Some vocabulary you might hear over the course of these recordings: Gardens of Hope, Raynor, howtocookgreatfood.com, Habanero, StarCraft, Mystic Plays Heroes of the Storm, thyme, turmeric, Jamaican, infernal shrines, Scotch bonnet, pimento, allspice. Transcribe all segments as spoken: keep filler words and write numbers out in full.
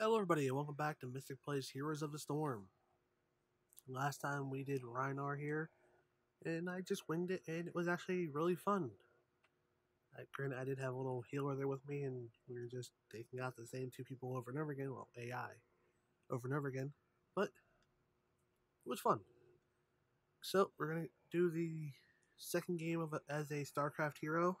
Hello everybody and welcome back to Mystic Plays Heroes of the Storm. Last time we did Raynor here, and I just winged it, and it was actually really fun. I, granted, I did have a little healer there with me, and we were just taking out the same two people over and over again, well, A I, over and over again, but it was fun. So, we're going to do the second game of a, as a StarCraft hero,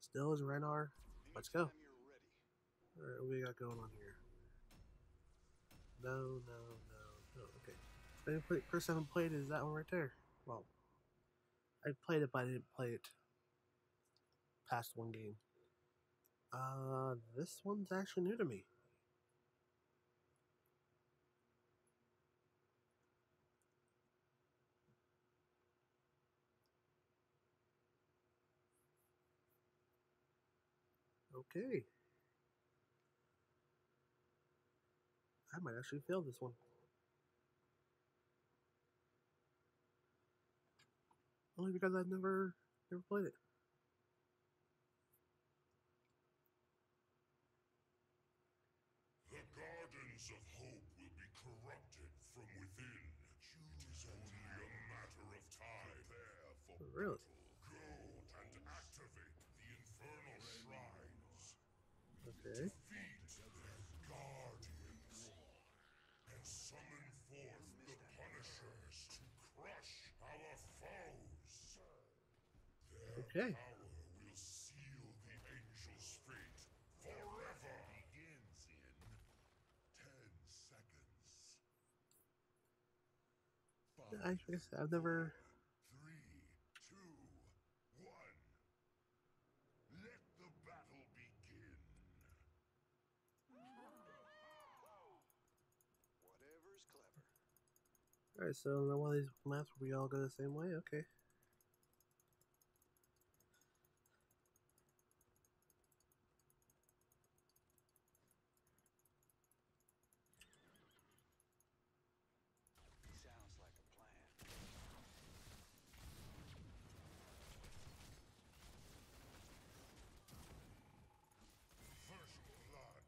still as Raynor. Let's go. Alright, what do we got going on here? No, no, no, no, okay. First time I played is that one right there. Well, I played it, but I didn't play it past one game. Uh, this one's actually new to me. Okay. I might actually fail this one. Only because I've never, never played it. The Gardens of Hope will be corrupted from within. It is only a matter of time. Prepare for battle. Really? Go and activate the infernal shrines. Okay. Summon forth the Punishers to crush our foes. Their okay. power will seal the Angel's fate forever. Begins in ten seconds. Five, I guess I've never. Three, two, one. Let the battle begin. Alright, so now one of these maps where we all go the same way? Okay. Sounds like a plan. First blood.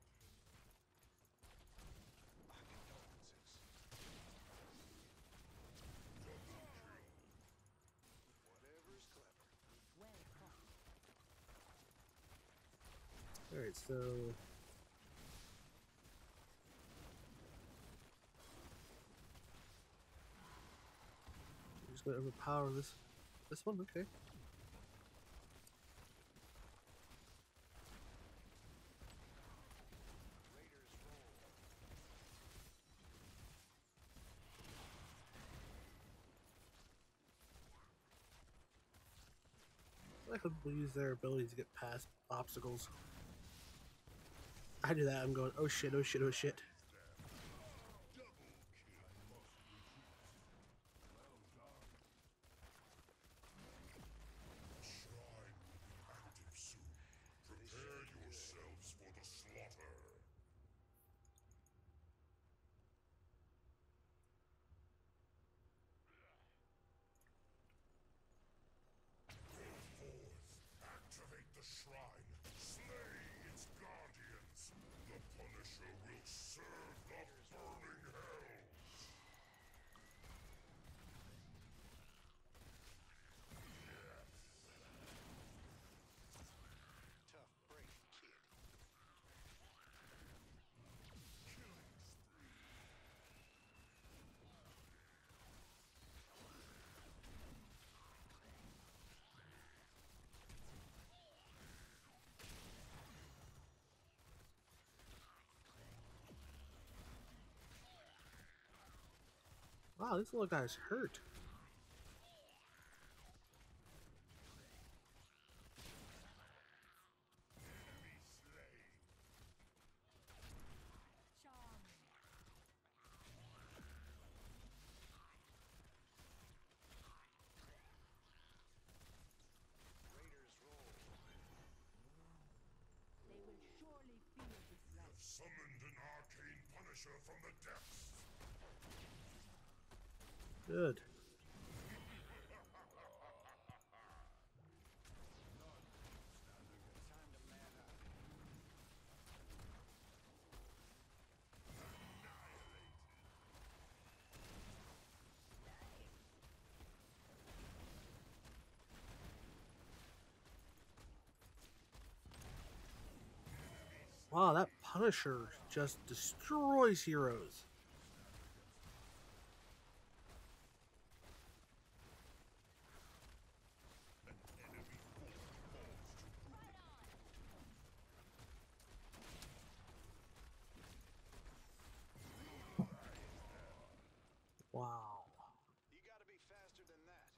Alright, so I'm just gonna overpower this this one, okay. I like when people use their ability to get past obstacles. I do that, I'm going, oh shit, oh shit, oh shit. Wow, this little guy's hurt. They will surely feel this life. I've summoned an arcane punisher from the depths. Good. Wow, that Punisher just destroys heroes. Wow. You gotta be faster than that.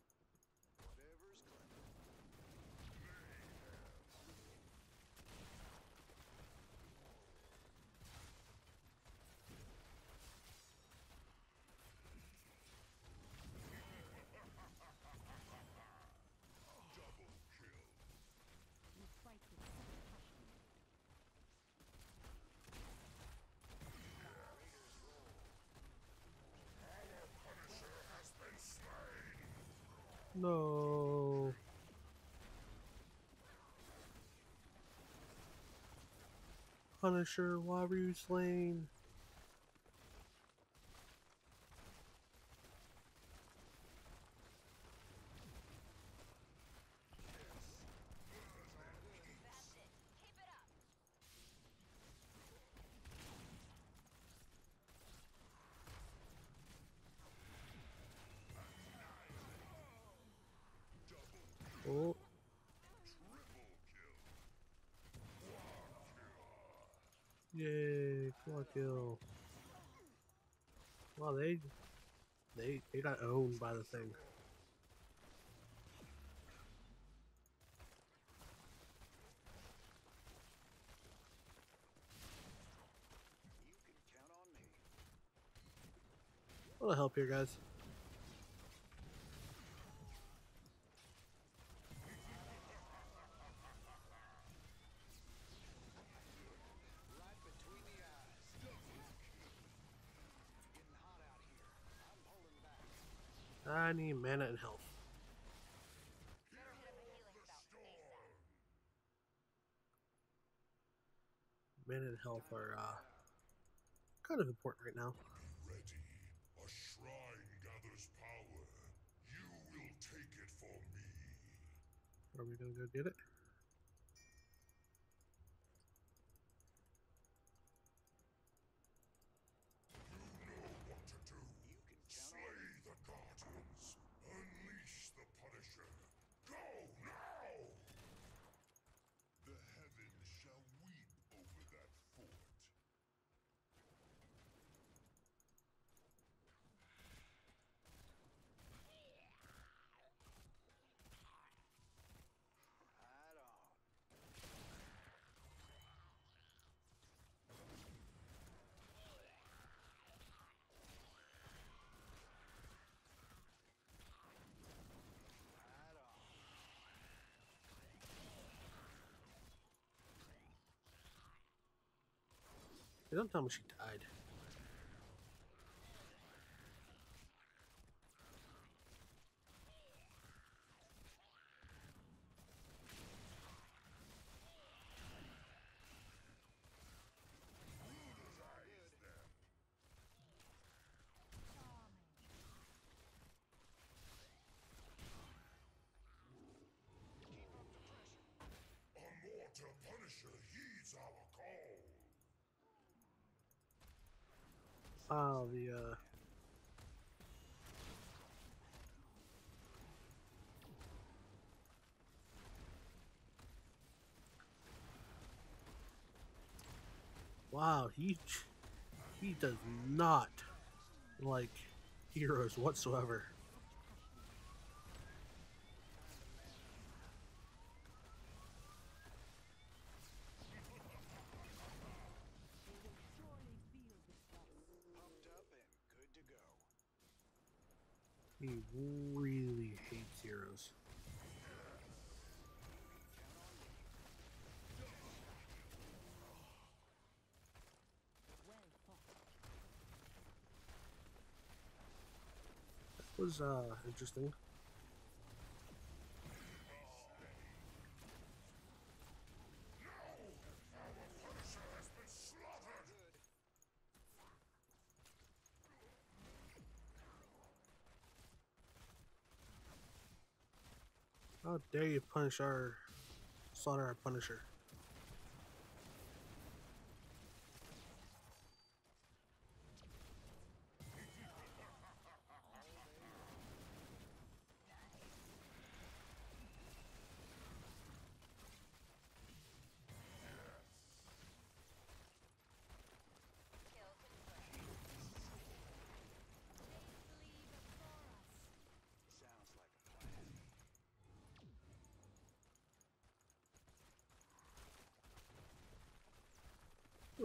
Whatever's clever. Double kill. You fight with such passion. No. Punisher, why were you slain? Oh. Yay, quad kill. Well, they they they got owned by the thing. You can count on me. A little help here, guys. I need mana and health. Mana and health are uh, kind of important right now. Ready, a shrine gathers power. You will take it for me. Are we gonna go get it? Don't tell me she died. A mortal Punisher heeds our call. Oh, the uh wow, he he does not like heroes whatsoever. He really hates heroes. That was uh, interesting. How dare you punish our slaughter our Punisher?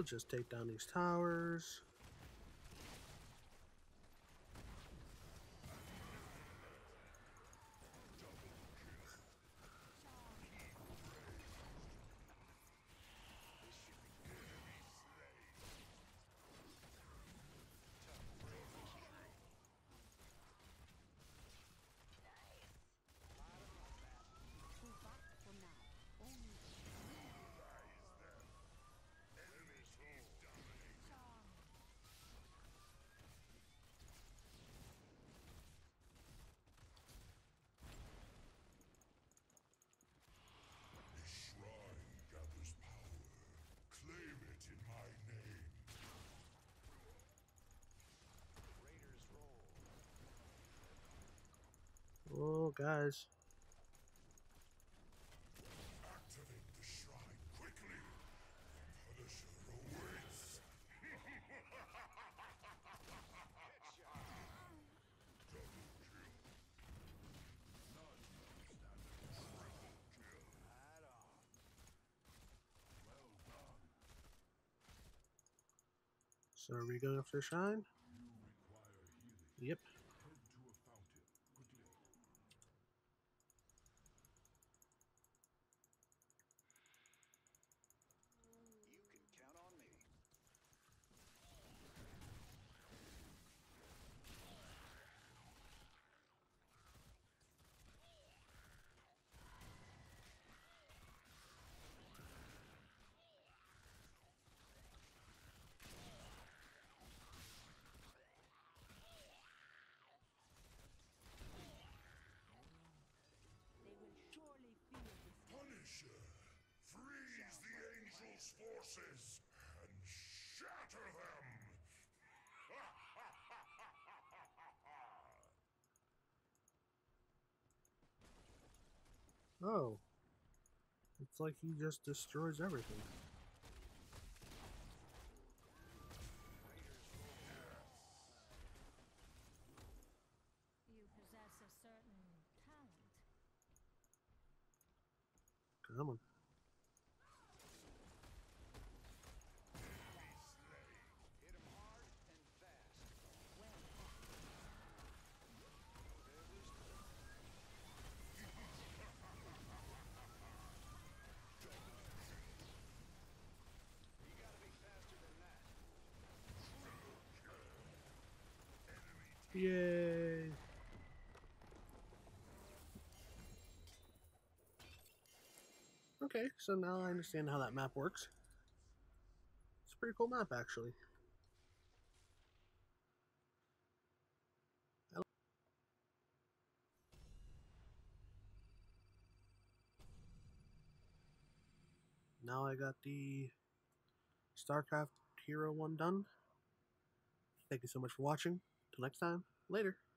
We'll just take down these towers. Oh, guys. Activate the shrine quickly. The Punisher awaits. Double kill. Triple kill. Add on. Well done. So are we going after the shrine? You require healing. Yep. Punisher, freeze the angel's forces and shatter them. Oh, it's like he just destroys everything. You possess a certain talent. Come on. Hit him hard and fast. You gotta be faster than that. Yay. Okay, so now I understand how that map works. It's a pretty cool map, actually. Now I got the StarCraft Hero one done. Thank you so much for watching. Till next time, later.